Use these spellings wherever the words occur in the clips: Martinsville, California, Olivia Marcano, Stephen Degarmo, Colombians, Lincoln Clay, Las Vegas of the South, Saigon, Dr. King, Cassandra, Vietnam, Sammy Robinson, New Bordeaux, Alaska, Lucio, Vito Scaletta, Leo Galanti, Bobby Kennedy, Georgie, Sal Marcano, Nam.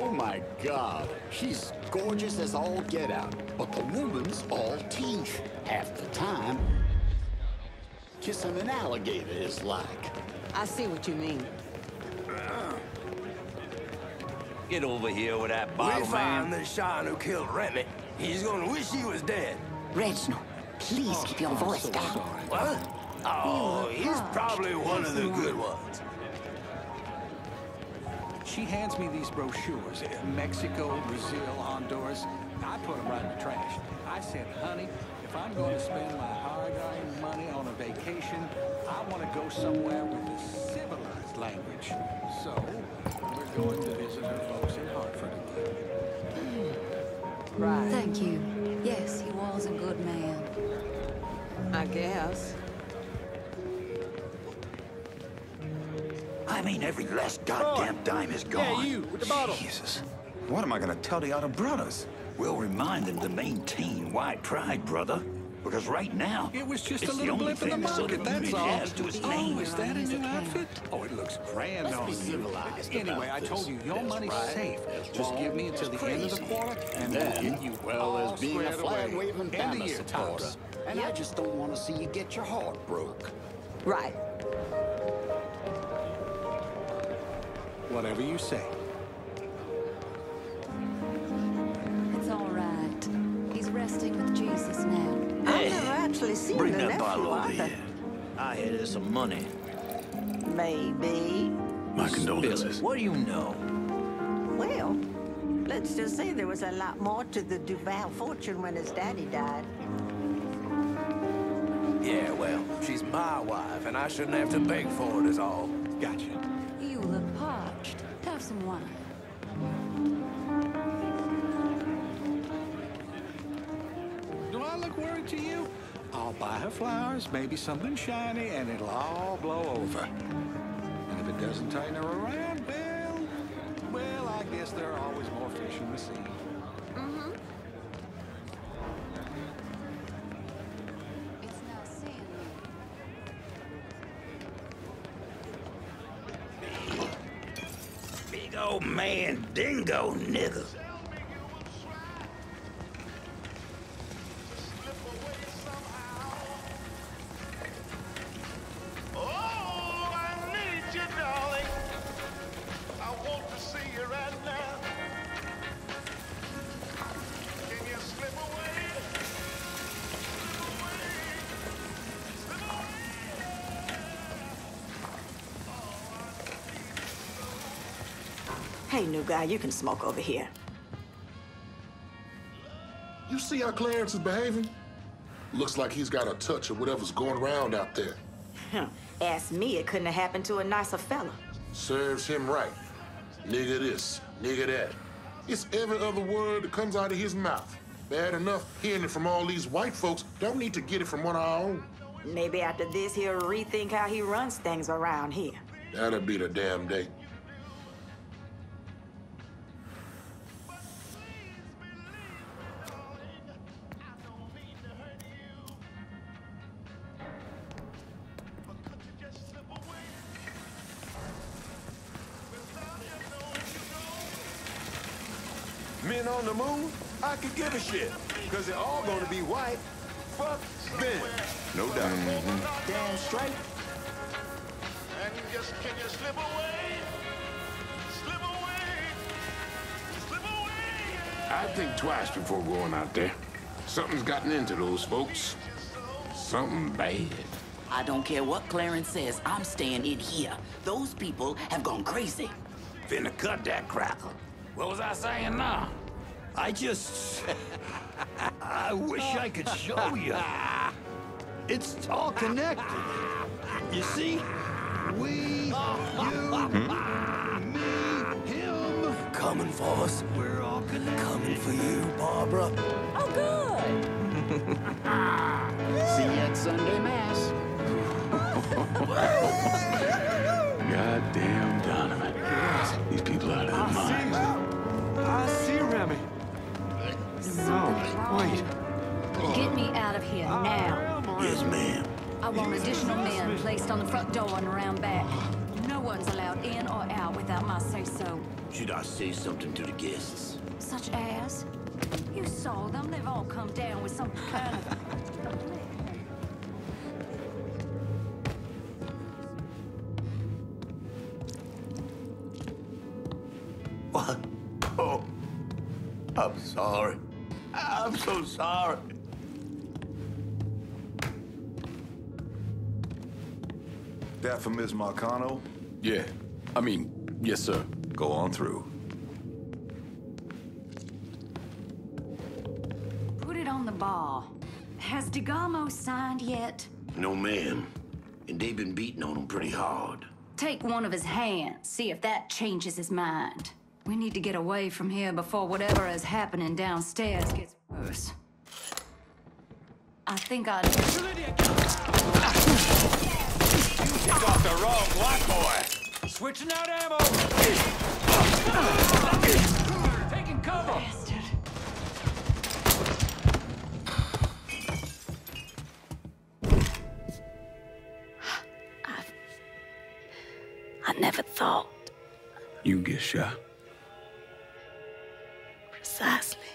Oh my God, she's gorgeous as all get out, but the woman's all teeth half the time. Kissing an alligator is like. I see what you mean. Get over here with that bottle, man. We found this Sean who killed Remy. He's gonna wish he was dead. Reginald, please keep your voice down. What? Oh, he's probably one of the good ones. She hands me these brochures. Mexico, Brazil, Honduras. I put them right in the trash. I said, honey, if I'm going to spend my hard-earned money on a vacation, I want to go somewhere with a civilized language. So, we're going to visit our folks in Hartford. Right. Thank you. Yes, he was a good man. I guess. I mean, every last goddamn dime is gone. Yeah, you, with the bottle. Jesus. What am I gonna tell the other brothers? We'll remind them to maintain white pride, brother. Because right now, it was just a little blip in the market, that's all. Oh, is that a new outfit? Oh, it looks grand on you. Anyway, I told you, your money's safe. Just give me until the end of the quarter, and then we'll get you all squared away. End of year, tops. And I just don't want to see you get your heart broke. Right. Whatever you say. It's all right. He's resting with Jesus now. I've never actually seen the nephew either. I hear there's some money. Maybe. My condolences. What do you know? Well, let's just say there was a lot more to the Duval fortune when his daddy died. Yeah, well, she's my wife, and I shouldn't have to beg for it is all. Gotcha. You look parched. Have some wine. Word to you, I'll buy her flowers, maybe something shiny, and it'll all blow over. And if it doesn't turn her around, well, I guess there are always more fish in the sea. Mm-hmm. It's now sand. Big old man, dingo nigger. Hey, new guy, you can smoke over here. You see how Clarence is behaving? Looks like he's got a touch of whatever's going around out there. Ask me, it couldn't have happened to a nicer fella. Serves him right. Nigga this, nigga that. It's every other word that comes out of his mouth. Bad enough hearing it from all these white folks, don't need to get it from one of our own. Maybe after this, he'll rethink how he runs things around here. That'll be the damn day. On the moon, I could give a shit, because they're all going to be white. Fuck them. No doubt. Mm-hmm. Damn straight. And just, can you slip away? Slip away. Slip away. I'd think twice before going out there. Something's gotten into those folks. Something bad. I don't care what Clarence says, I'm staying in here. Those people have gone crazy. Finna cut that cracker. What was I saying now? I just... I wish I could show you. It's all connected. You see? We, you, me, him. Coming for us. We're all connected. Coming for you, Barbara. Oh, good. See you at Sunday Mass. Goddamn Donovan. These people out of their minds. I see Remy. No, wait. Get me out of here now. Yes, ma'am. I want additional men placed on the front door and around back. No one's allowed in or out without my say-so. Should I say something to the guests? Such as? You saw them. They've all come down with some kind of... What? Oh, I'm sorry. I'm so sorry. That for Ms. Marcano? Yeah. I mean, yes, sir. Go on through. Put it on the bar. Has Degarmo signed yet? No, ma'am. And they've been beating on him pretty hard. Take one of his hands. See if that changes his mind. We need to get away from here before whatever is happening downstairs gets worse. I think I'd... You got the wrong white boy! Switching out ammo! Taking cover! Bastard. I never thought... You get shot. Precisely.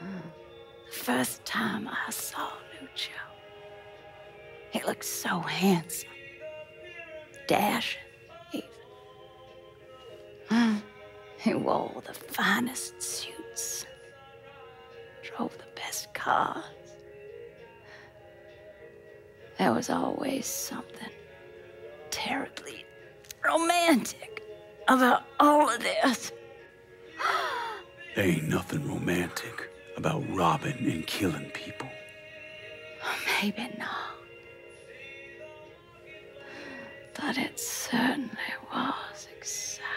The first time I saw Lucio, he looked so handsome. Dashing, even. He wore the finest suits, drove the best cars. There was always something terribly romantic about all of this. There ain't nothing romantic about robbing and killing people. Maybe not. But it certainly was exciting.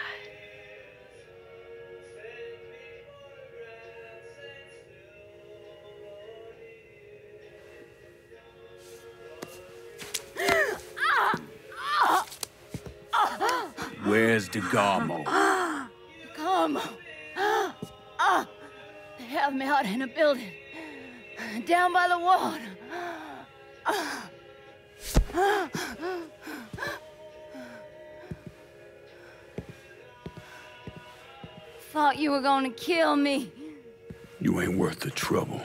Where's Degarmo? Degarmo. They have me out in a building. Down by the water. Thought you were gonna kill me. You ain't worth the trouble.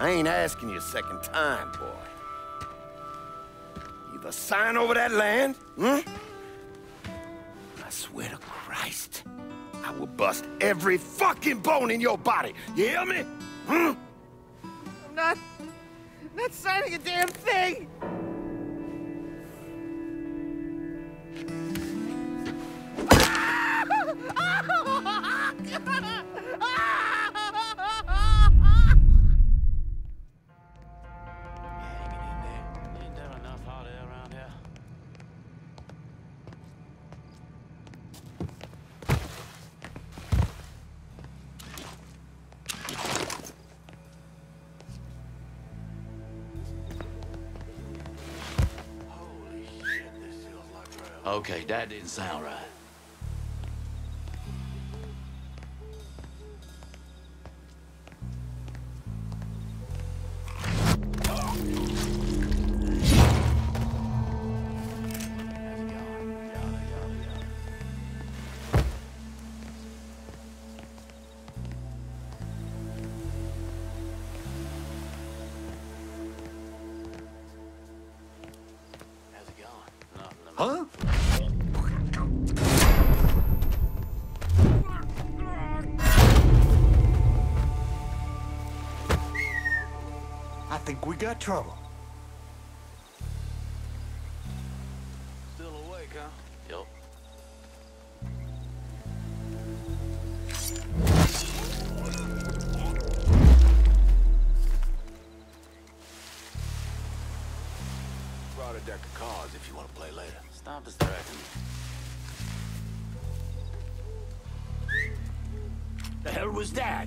I ain't asking you a second time, boy. Either sign over that land, I swear to Christ, I will bust every fucking bone in your body. You hear me? I'm not signing a damn thing. Okay, that didn't sound right. Huh? I think we got trouble. Still awake, huh? Yup. Brought a deck of cards if you want to play later. Stop distracting me. The hell was that?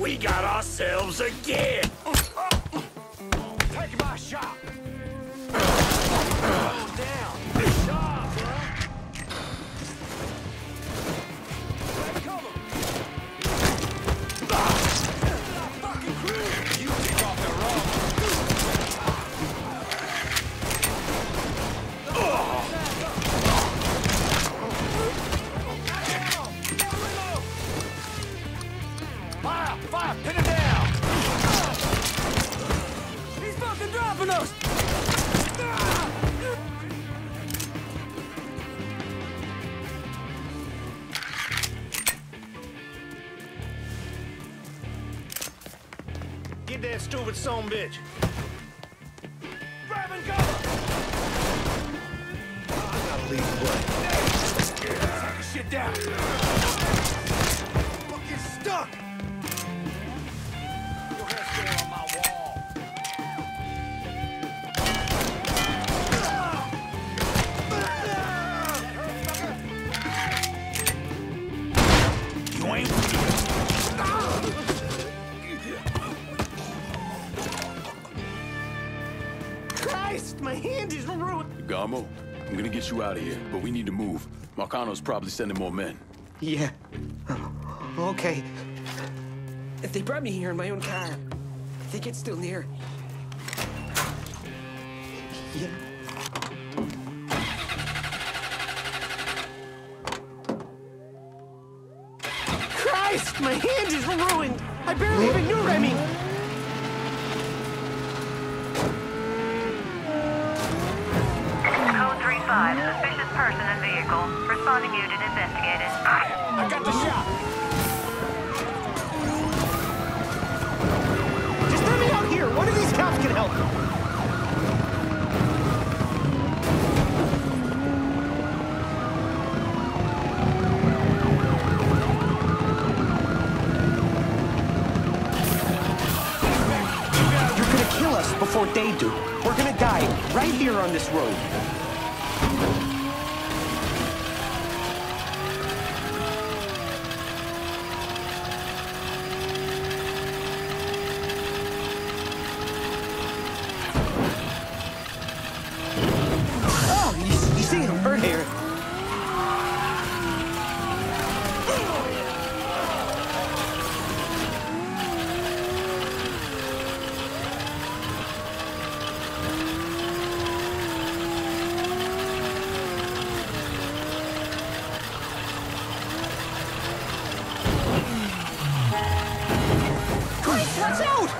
We got ourselves a gear! Take my shot! Hold down! Stop, bro! Take cover! That's my fucking crew! You kick off the wrong! Fire! Fire! Pin it down! He's fucking dropping us! Get that stupid son of a bitch. Grab and go! I gotta leave the way. Take shit down. Fucking stuck. Your head's going on my wall. You ain't. Christ, my hand is ruined. Degarmo, I'm gonna get you out of here, but we need to move. Marcano's probably sending more men. Yeah. Okay. If they brought me here in my own car, I think it's still near. Yeah. Christ, my hand is ruined. I barely even knew Remy. Code 3-5, suspicious person and vehicle. Responding unit investigated. I got the shot. Just let me out here. One of these cops can help. You're gonna kill us before they do. We're gonna die right here on this road. Oh, you see him right here. Christ, watch out!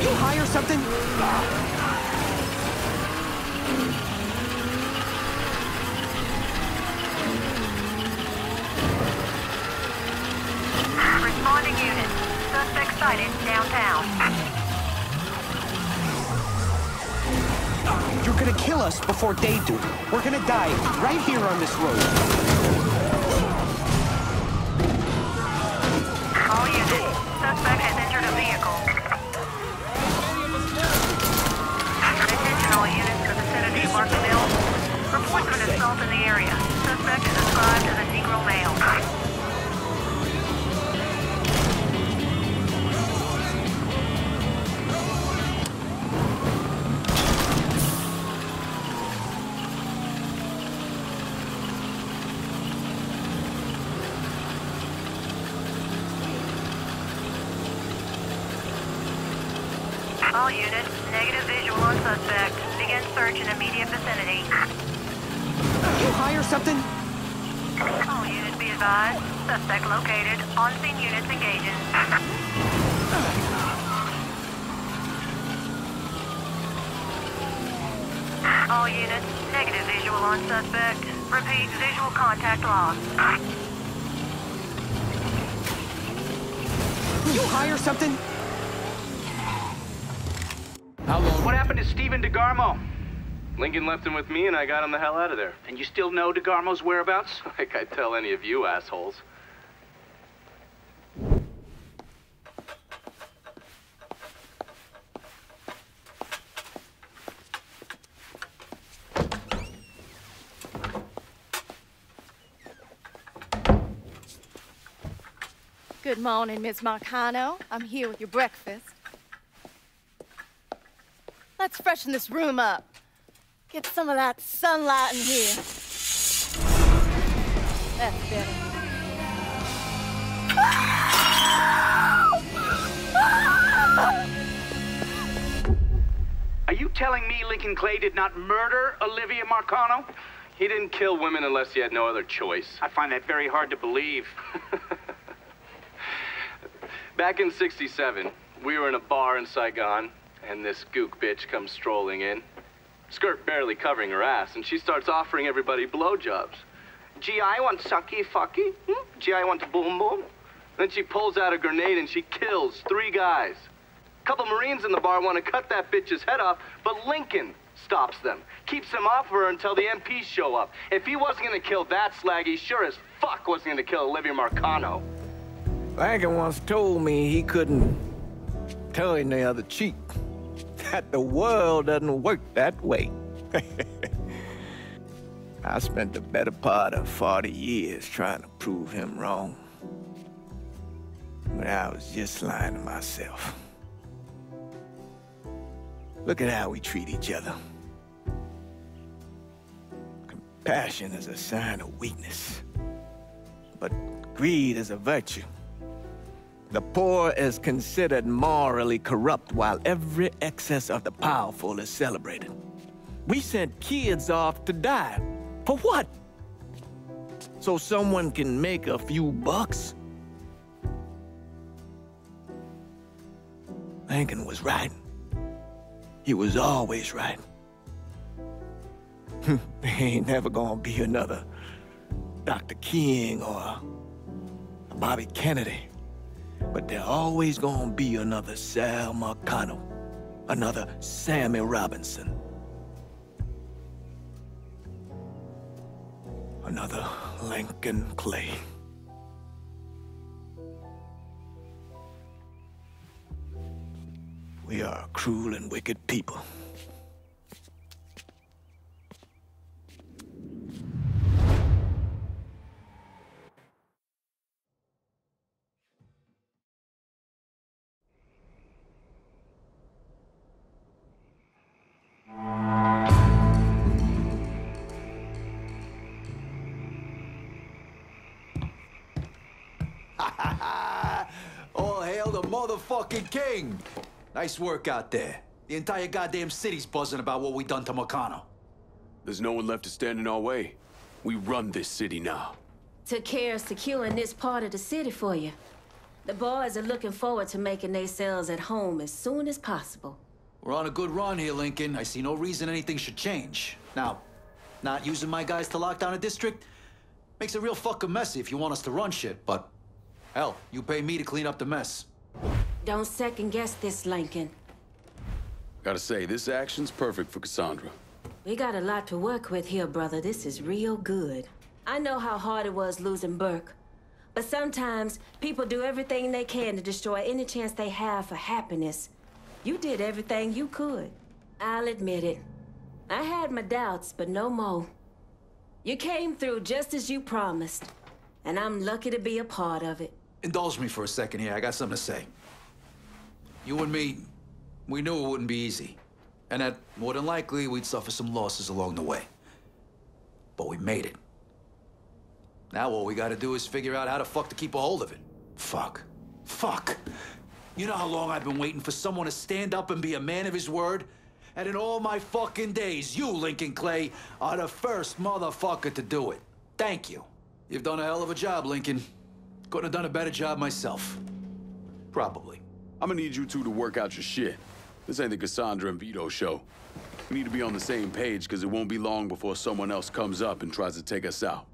You hire something? Responding unit. Suspect sighted downtown. You're gonna kill us before they do. We're gonna die right here on this road. All units. Suspect has entered a vehicle. Attention all units to the vicinity of Martinsville. Report for an assault in the area. Suspect is described as a Negro male. All units, negative visual on suspect. Begin search in immediate vicinity. Did you hire something? All units be advised. Suspect located. On-scene units engaging. All units, negative visual on suspect. Repeat, visual contact lost. Did you hire something? What happened to Stephen Degarmo? Lincoln left him with me and I got him the hell out of there. And you still know DeGarmo's whereabouts? Like I'd tell any of you assholes. Good morning, Ms. Marcano. I'm here with your breakfast. Let's freshen this room up. Get some of that sunlight in here. That's better. Are you telling me Lincoln Clay did not murder Olivia Marcano? He didn't kill women unless he had no other choice. I find that very hard to believe. Back in '67, we were in a bar in Saigon, and this gook bitch comes strolling in. Skirt barely covering her ass, and she starts offering everybody blowjobs. Gee, I want sucky fucky. Hmm? Gee, I want boom boom. Then she pulls out a grenade and she kills 3 guys. A couple Marines in the bar want to cut that bitch's head off, but Lincoln stops them. Keeps them off her until the MPs show up. If he wasn't going to kill that slag, he sure as fuck wasn't going to kill Olivia Marcano. Lincoln once told me he couldn't turn the other cheek. That the world doesn't work that way. I spent the better part of 40 years trying to prove him wrong. But I was just lying to myself. Look at how we treat each other. Compassion is a sign of weakness, but greed is a virtue. The poor is considered morally corrupt, while every excess of the powerful is celebrated. We sent kids off to die. For what? So someone can make a few bucks? Lincoln was right. He was always right. There ain't never gonna be another Dr. King or Bobby Kennedy. But there's always gonna be another Sal Marcano, another Sammy Robinson, another Lincoln Clay. We are a cruel and wicked people. Motherfucking King! Nice work out there. The entire goddamn city's buzzing about what we done to Marcano. There's no one left to stand in our way. We run this city now. Took care of securing this part of the city for you. The boys are looking forward to making themselves at home as soon as possible. We're on a good run here, Lincoln. I see no reason anything should change. Now, not using my guys to lock down a district makes it real fucking messy if you want us to run shit, but hell, you pay me to clean up the mess. Don't second-guess this, Lincoln. Gotta say, this action's perfect for Cassandra. We got a lot to work with here, brother. This is real good. I know how hard it was losing Burke. But sometimes, people do everything they can to destroy any chance they have for happiness. You did everything you could. I'll admit it. I had my doubts, but no more. You came through just as you promised. And I'm lucky to be a part of it. Indulge me for a second here. I got something to say. You and me, we knew it wouldn't be easy, and that more than likely we'd suffer some losses along the way. But we made it. Now all we gotta do is figure out how the fuck to keep a hold of it. Fuck. You know how long I've been waiting for someone to stand up and be a man of his word? And in all my fucking days, you, Lincoln Clay, are the first motherfucker to do it. Thank you. You've done a hell of a job, Lincoln. Couldn't have done a better job myself. Probably. I'm gonna need you two to work out your shit. This ain't the Cassandra and Vito show. We need to be on the same page, because it won't be long before someone else comes up and tries to take us out.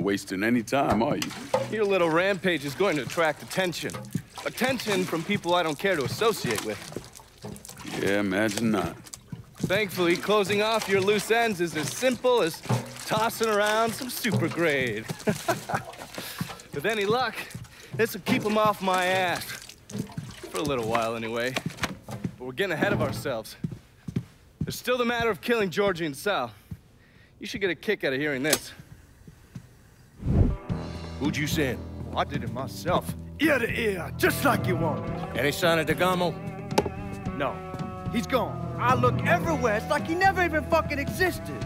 Wasting any time, are you? Your little rampage is going to attract attention. Attention from people I don't care to associate with. Yeah, imagine not. Thankfully, closing off your loose ends is as simple as tossing around some super grade. With any luck, this will keep them off my ass. For a little while, anyway. But we're getting ahead of ourselves. There's still the matter of killing Georgie and Sal. You should get a kick out of hearing this. Who'd you send? I did it myself. Ear to ear, just like you wanted. Any sign of Degarmo? No. He's gone. I look everywhere. It's like he never even fucking existed.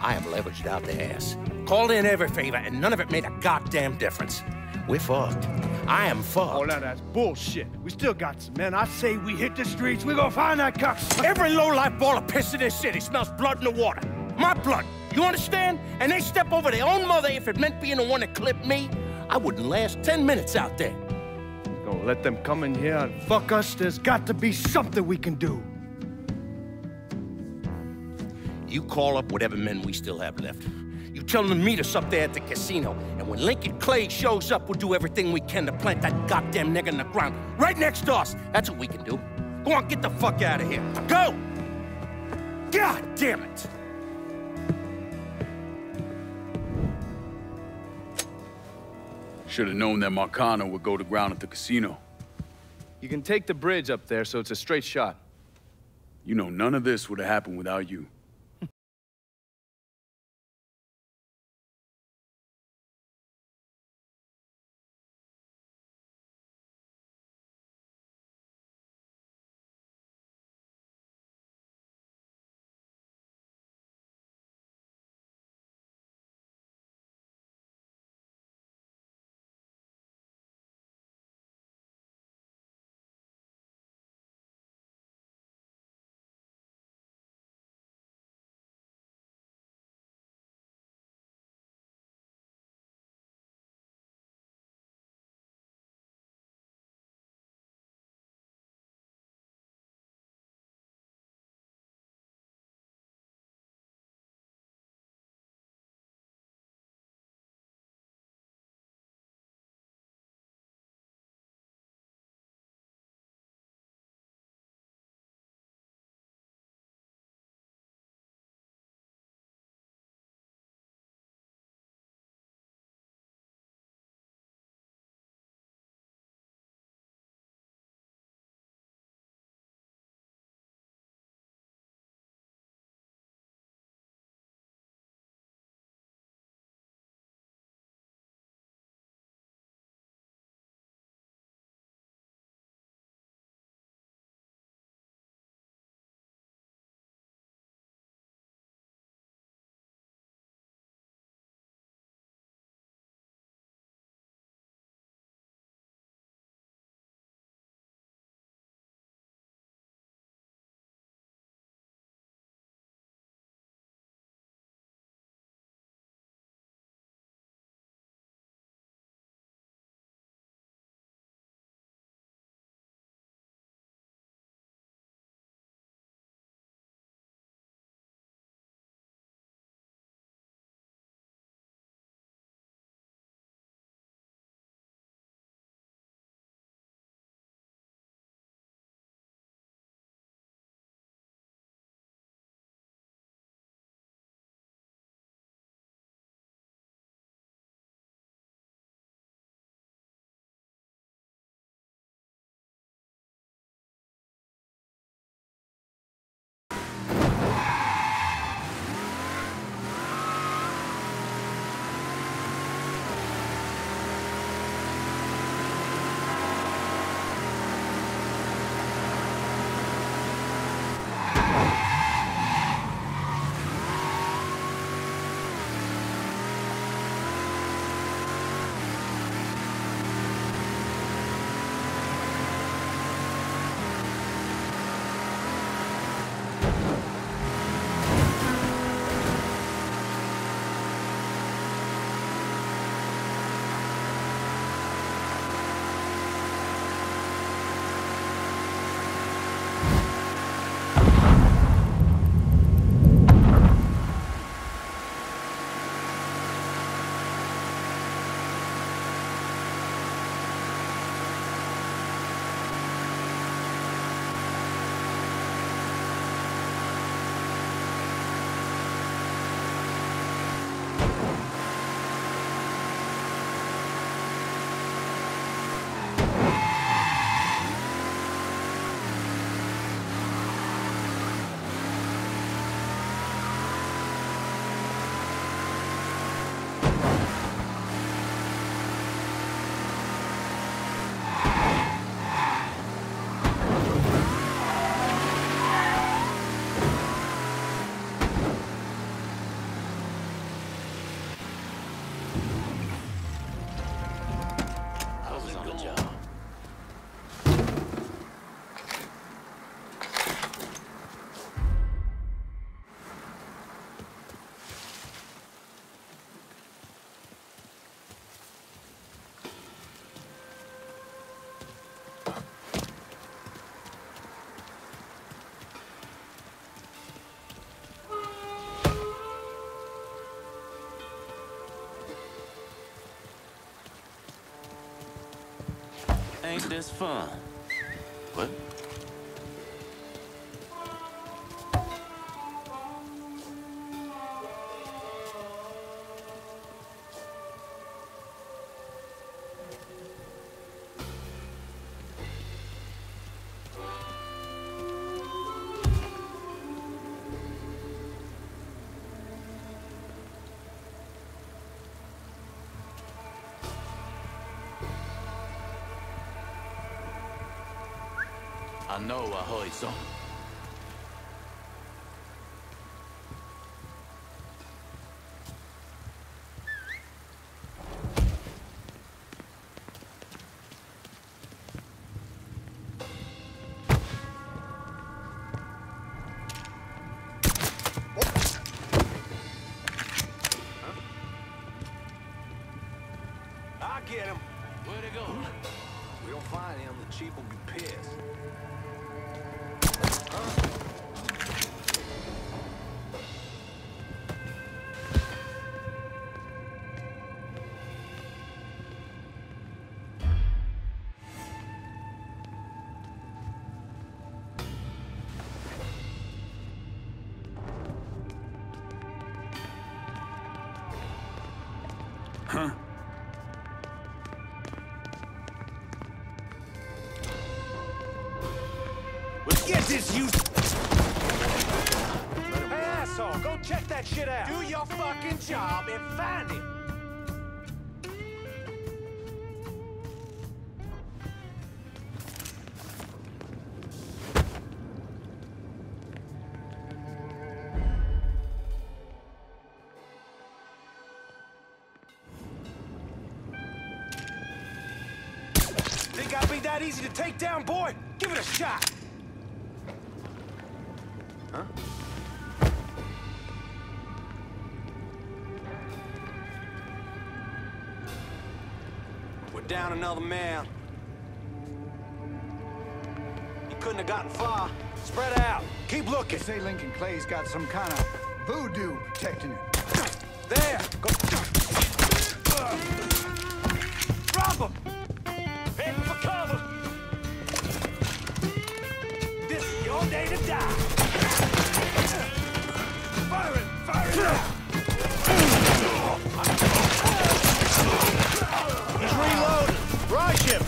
I am leveraged out the ass. Called in every favor, and none of it made a goddamn difference. We're fucked. I am fucked. Oh, now that's bullshit. We still got some men. I say we hit the streets. We're gonna find that cocksucker. Every low-life ball of piss in this city smells blood in the water. My blood. You understand? And they step over their own mother if it meant being the one that clipped me. I wouldn't last 10 minutes out there. We're gonna let them come in here and fuck us. There's got to be something we can do. You call up whatever men we still have left. You tell them to meet us up there at the casino. And when Lincoln Clay shows up, we'll do everything we can to plant that goddamn nigga in the ground. Right next to us. That's what we can do. Go on, get the fuck out of here. Go! God damn it! Should have known that Marcano would go to ground at the casino. You can take the bridge up there, so it's a straight shot. You know, none of this would have happened without you. Ain't this fun? What? I know I heard something. I'll get him. Where'd he go? We don't find him, the chief will be pissed. This you hey, asshole, go check that shit out. Do your fucking job and find him. Think I'd be that easy to take down, boy? Give it a shot. Huh? We're down another man. You couldn't have gotten far. Spread out. Keep looking. They say Lincoln Clay's got some kind of voodoo protecting him. There. Go. Drop him. Head for cover. This is your day to die. He's reloading! Rush him!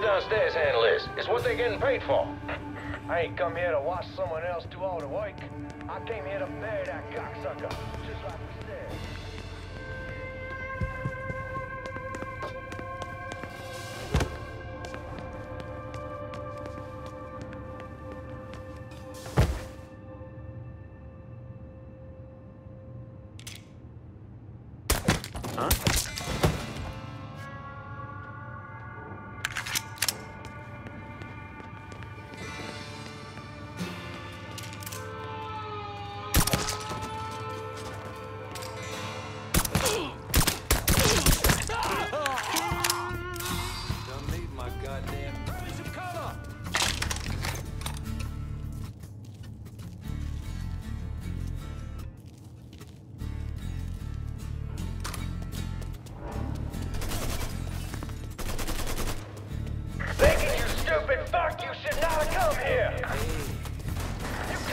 Downstairs handle this. It's what they're getting paid for. I ain't come here to watch someone else do all the work. I came here to bury that cocksucker, just like we said.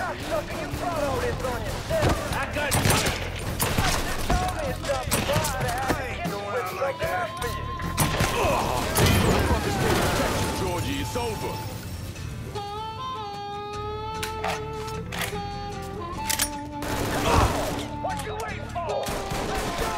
Georgie, it's over. What you waiting for? Let's go!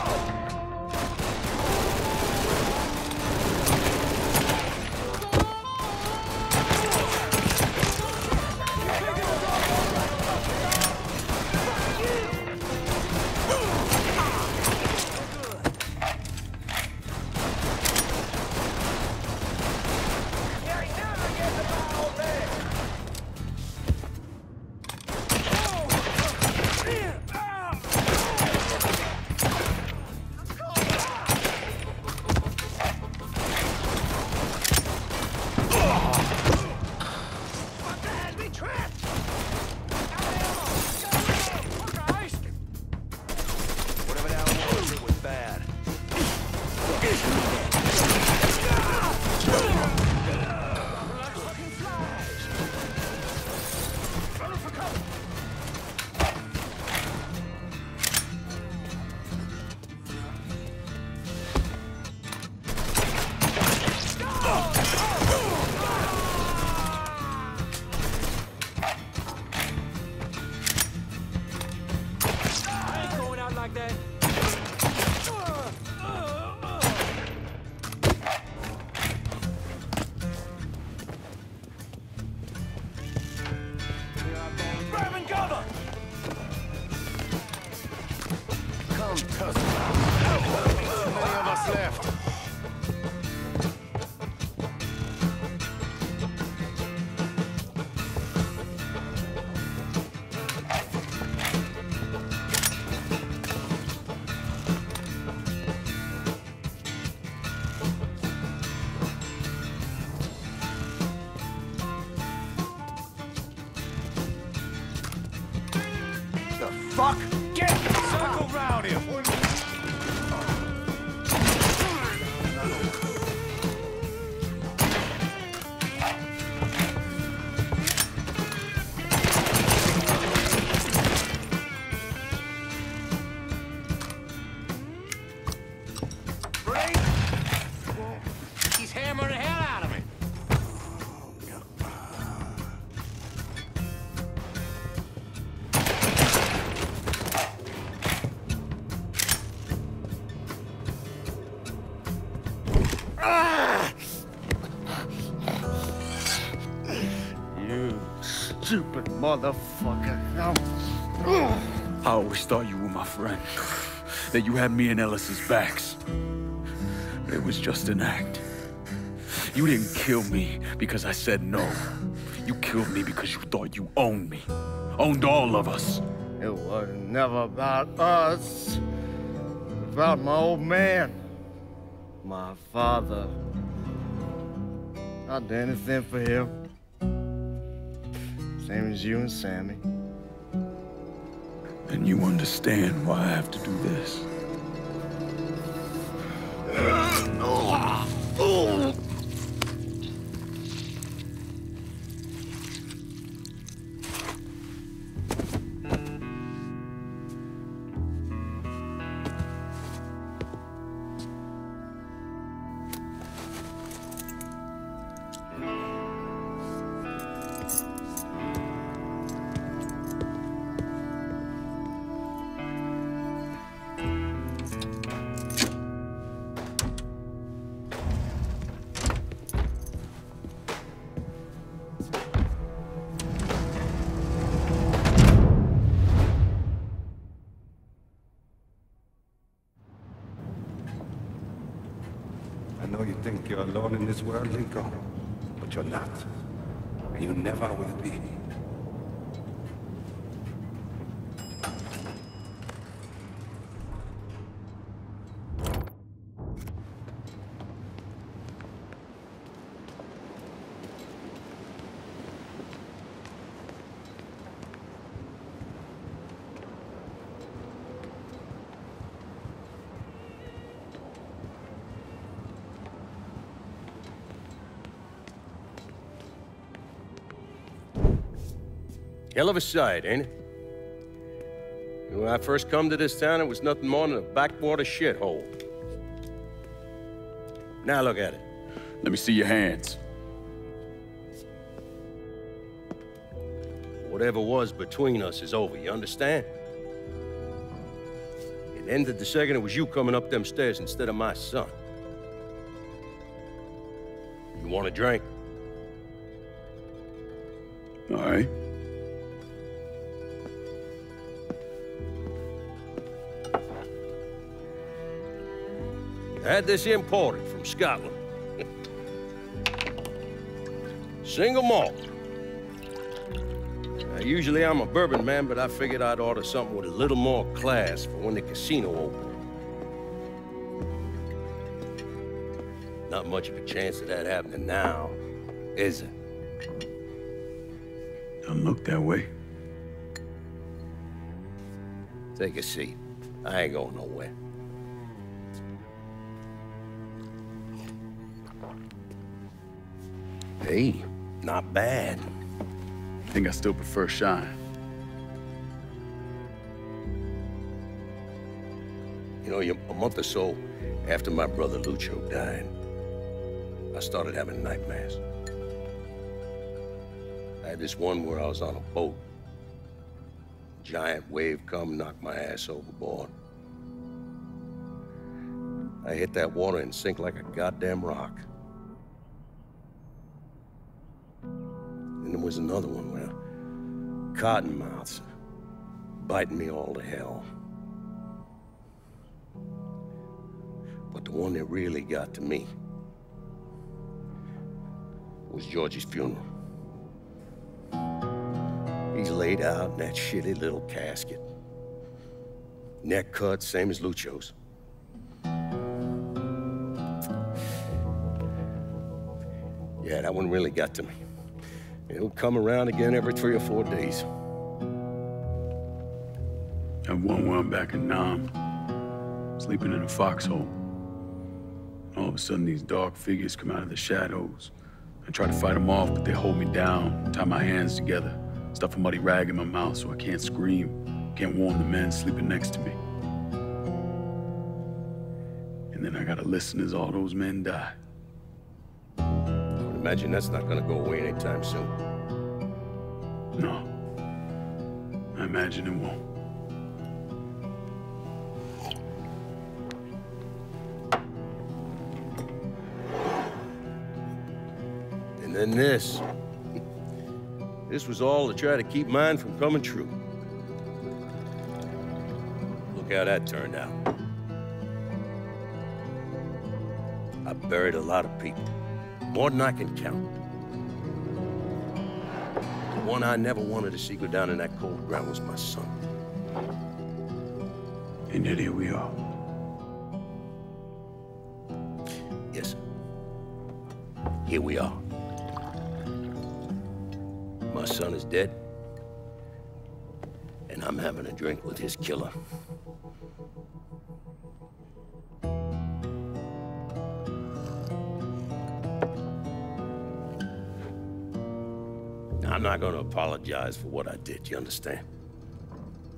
Motherfucker. I always thought you were my friend. That you had me and Ellis's backs. But it was just an act. You didn't kill me because I said no. You killed me because you thought you owned me. Owned all of us. It was never about us. It was about my old man. My father. I'd do anything for him. Same as you and Sammy. And you understand why I have to do this. Alone in this world, Lincoln, but you're not, and you never will be. Hell of a sight, ain't it? When I first come to this town, it was nothing more than a backwater shithole. Now look at it. Let me see your hands. Whatever was between us is over, you understand? It ended the second it was you coming up them stairs instead of my son. You want a drink? All right. I had this imported from Scotland. Single malt. Now, usually I'm a bourbon man, but I figured I'd order something with a little more class for when the casino opened. Not much of a chance of that happening now, is it? Don't look that way. Take a seat. I ain't going nowhere. Hey, not bad. I think I still prefer shine. You know, a month or so after my brother Lucio died, I started having nightmares. I had this one where I was on a boat. A giant wave come, knocked my ass overboard. I hit that water and sink like a goddamn rock. And there was another one where cottonmouths biting me all to hell. But the one that really got to me was Georgie's funeral. He's laid out in that shitty little casket. Neck cut, same as Lucio's. Yeah, that one really got to me. It'll come around again every 3 or 4 days. I had one where I'm back in Nam, sleeping in a foxhole. All of a sudden, these dark figures come out of the shadows. I try to fight them off, but they hold me down, tie my hands together, stuff a muddy rag in my mouth so I can't scream, can't warn the men sleeping next to me. And then I gotta listen as all those men die. Imagine that's not gonna go away anytime soon. No. I imagine it won't. And then this. This was all to try to keep mine from coming true. Look how that turned out. I buried a lot of people. More than I can count. The one I never wanted to see go down in that cold ground was my son. And yet here we are. Yes, sir. Here we are. My son is dead, and I'm having a drink with his killer. I'm not gonna apologize for what I did, you understand?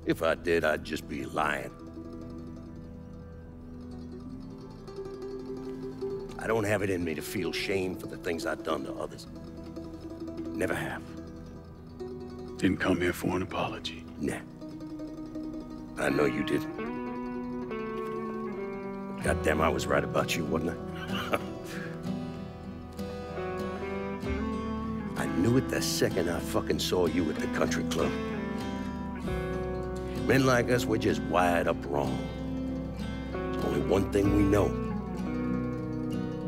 If I did, I'd just be lying. I don't have it in me to feel shame for the things I've done to others. Never have. Didn't come here for an apology. Nah. I know you didn't. Goddamn, I was right about you, wasn't I? I knew it the second I fucking saw you at the country club. Men like us, we're just wired up wrong. There's only one thing we know.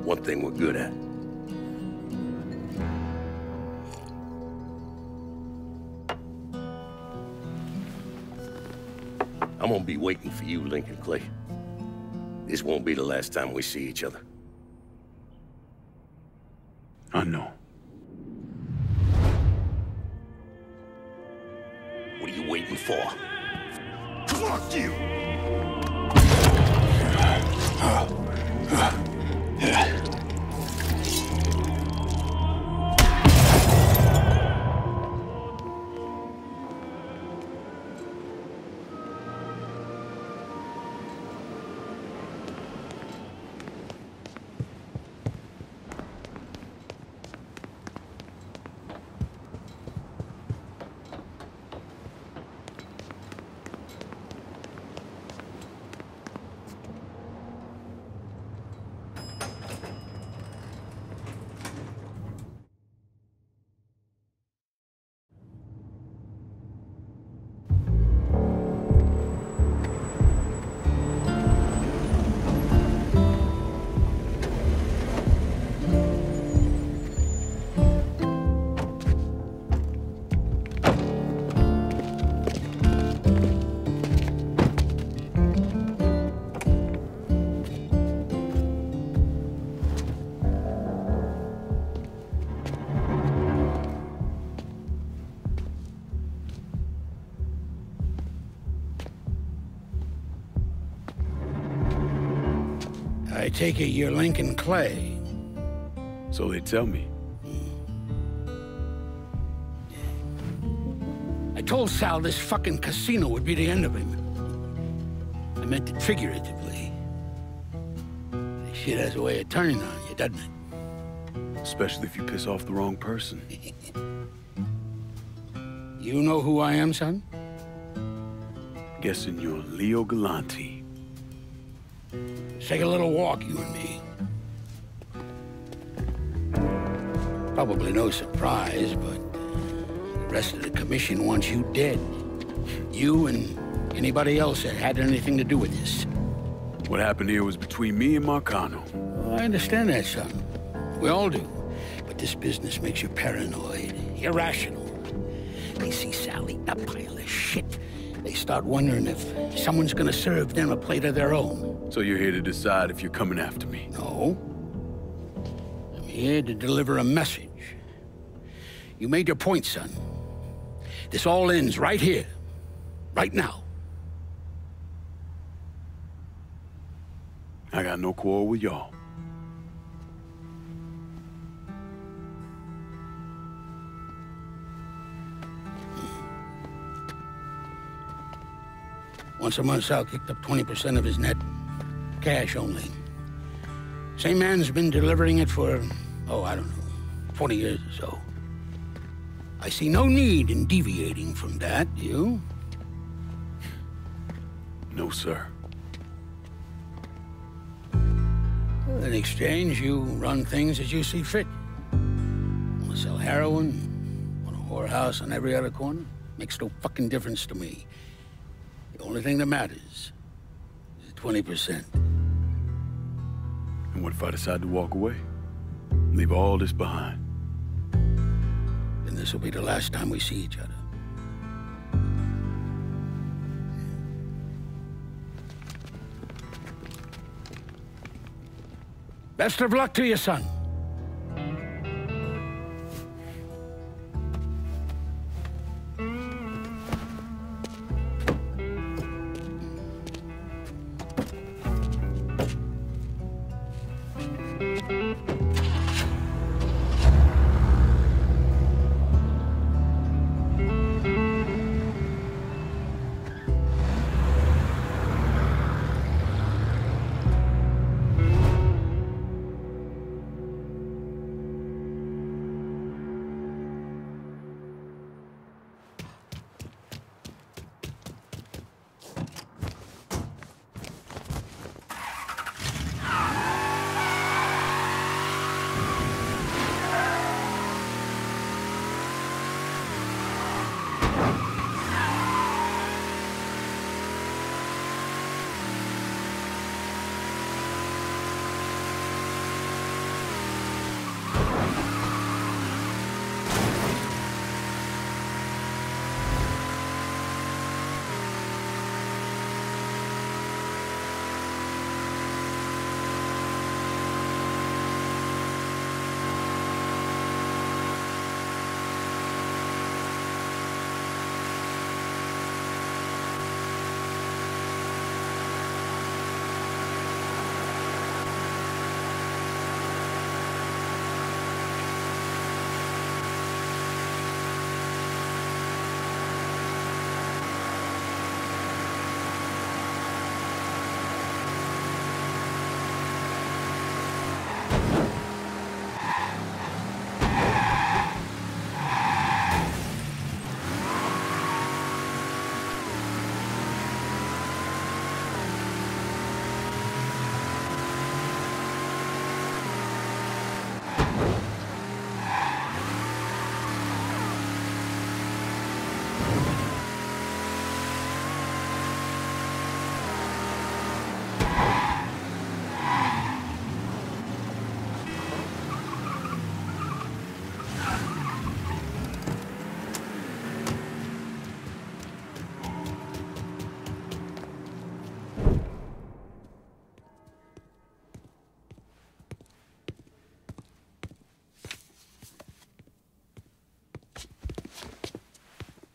One thing we're good at. I'm gonna be waiting for you, Lincoln Clay. This won't be the last time we see each other. I know. For. Fuck you! take it you're Lincoln Clay. So they tell me. I told Sal this fucking casino would be the end of him. I meant it figuratively. This shit has a way of turning on you, doesn't it? Especially if you piss off the wrong person. You know who I am, son? Guessing you're Leo Galanti. Take a little walk, you and me. Probably no surprise, but the rest of the commission wants you dead. You and anybody else that had anything to do with this. What happened here was between me and Marcano. Well, I understand that, son. We all do. But this business makes you paranoid, irrational. They see Sal eating a pile of shit. They start wondering if someone's gonna serve them a plate of their own. So you're here to decide if you're coming after me? No. I'm here to deliver a message. You made your point, son. This all ends right here, right now. I got no quarrel with y'all. Once a month, Sal kicked up 20% of his net. Cash only. Same man's been delivering it for, oh, I don't know, 40 years or so. I see no need in deviating from that, do you? No, sir. In exchange, you run things as you see fit. Want to sell heroin, want a whorehouse on every other corner? Makes no fucking difference to me. The only thing that matters is 20%. And what if I decide to walk away? Leave all this behind? Then this will be the last time we see each other. Best of luck to you, son.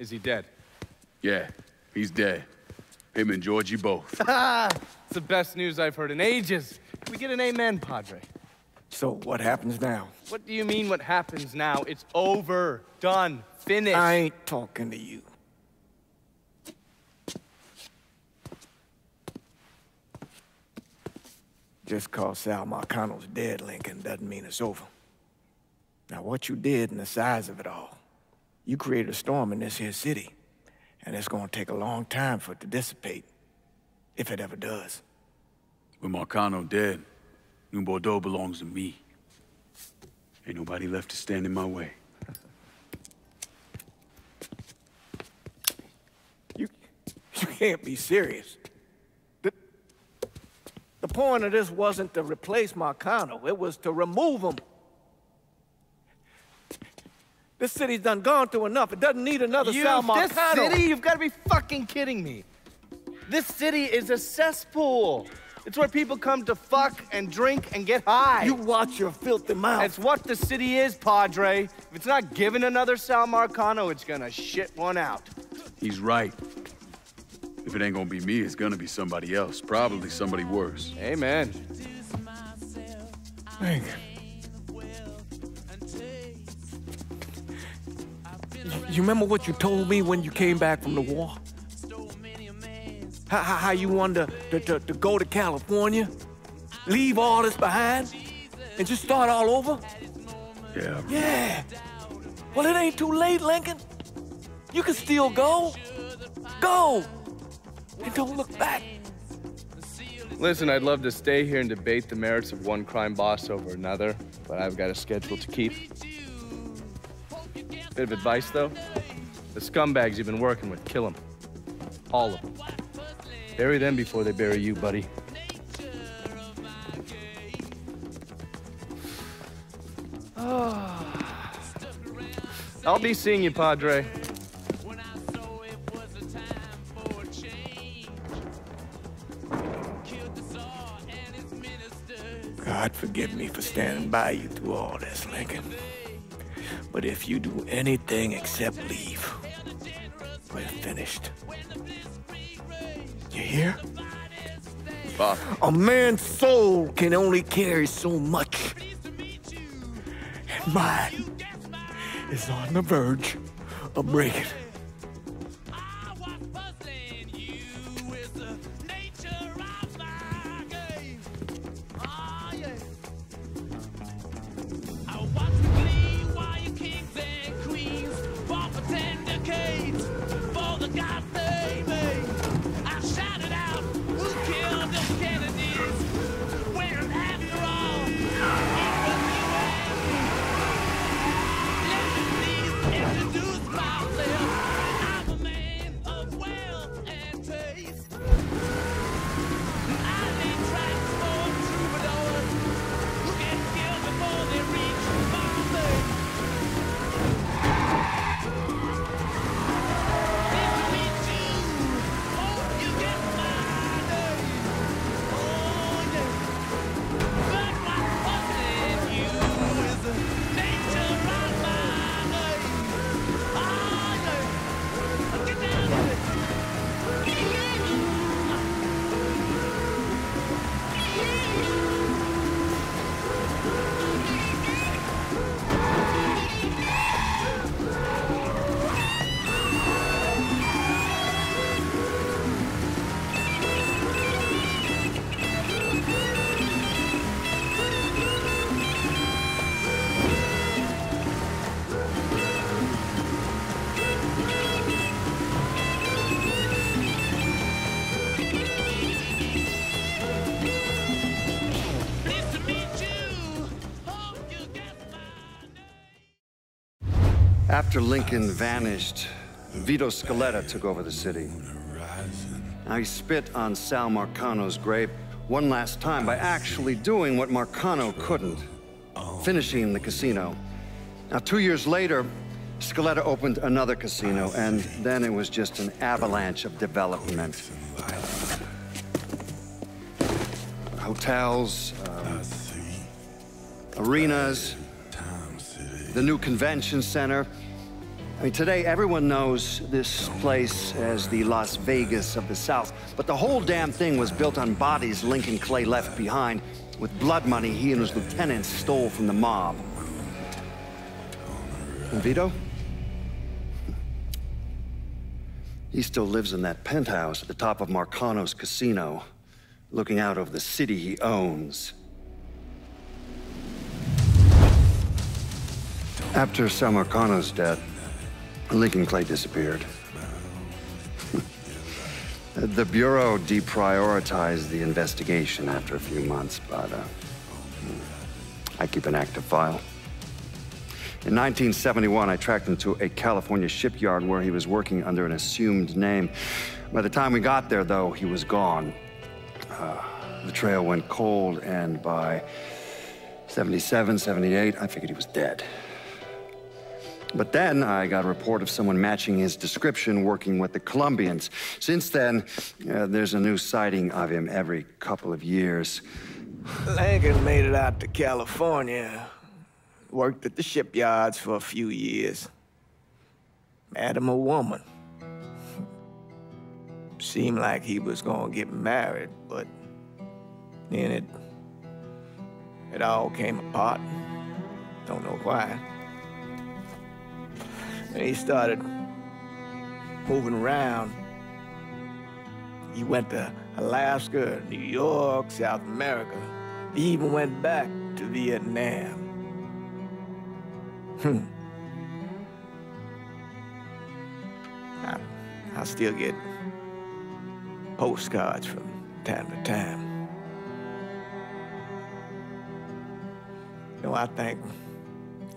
Is he dead? Yeah, he's dead. Him and Georgie both. It's the best news I've heard in ages. We get an amen, Padre. So what happens now? What do you mean, what happens now? It's over, done, finished. I ain't talking to you. Just cause Sal Marcano's dead, Lincoln, doesn't mean it's over. Now, what you did and the size of it all, you created a storm in this here city, and it's gonna take a long time for it to dissipate, if it ever does. With Marcano dead, New Bordeaux belongs to me. Ain't nobody left to stand in my way. You can't be serious. The point of this wasn't to replace Marcano, it was to remove him. This city's done gone through enough. It doesn't need another Sal Marcano. This city? You've got to be fucking kidding me. This city is a cesspool. It's where people come to fuck and drink and get high. You watch your filthy mouth. That's what the city is, Padre. If it's not giving another Sal Marcano, it's gonna shit one out. He's right. If it ain't gonna be me, it's gonna be somebody else. Probably somebody worse. Amen. Dang. You remember what you told me when you came back from the war? How you wanted to go to California, leave all this behind, and just start all over? Yeah. Yeah. Well, it ain't too late, Lincoln. You can still go. Go. And don't look back. Listen, I'd love to stay here and debate the merits of one crime boss over another, but I've got a schedule to keep. Bit of advice, though. The scumbags you've been working with, kill them. All of them. Bury them before they bury you, buddy. I'll be seeing you, Padre. God forgive me for standing by you through all this, Lincoln. But if you do anything except leave, we're finished. You hear? Fuck. A man's soul can only carry so much. And mine is on the verge of breaking. After Lincoln vanished, Vito Scaletta took over the city. I spit on Sal Marcano's grave one last time by actually doing what Marcano couldn't, finishing the casino. Now, 2 years later, Scaletta opened another casino, and then it was just an avalanche of development. Hotels, arenas, the new convention center, I mean, today everyone knows this place as the Las Vegas of the South, but the whole damn thing was built on bodies Lincoln Clay left behind with blood money he and his lieutenants stole from the mob. And Vito? He still lives in that penthouse at the top of Marcano's casino, looking out over the city he owns. After Sal Marcano's death, Lincoln Clay disappeared. The Bureau deprioritized the investigation after a few months, but I keep an active file. In 1971, I tracked him to a California shipyard where he was working under an assumed name. By the time we got there, though, he was gone. The trail went cold, and by 77, 78, I figured he was dead. But then I got a report of someone matching his description working with the Colombians. Since then, there's a new sighting of him every couple of years. Lincoln made it out to California. Worked at the shipyards for a few years. Had him a woman. Seemed like he was gonna get married, but then it all came apart. Don't know why. And he started moving around. He went to Alaska, New York, South America. He even went back to Vietnam. I still get postcards from time to time. You know, I think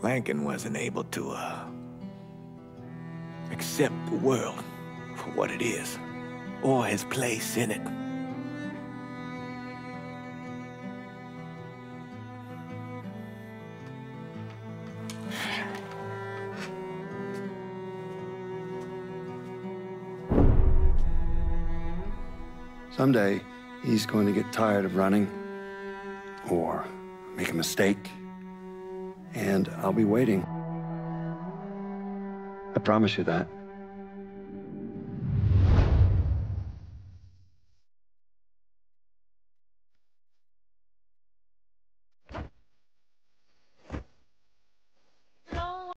Lincoln wasn't able to accept the world for what it is, or his place in it. Someday, he's going to get tired of running, or make a mistake, and I'll be waiting. I promise you that.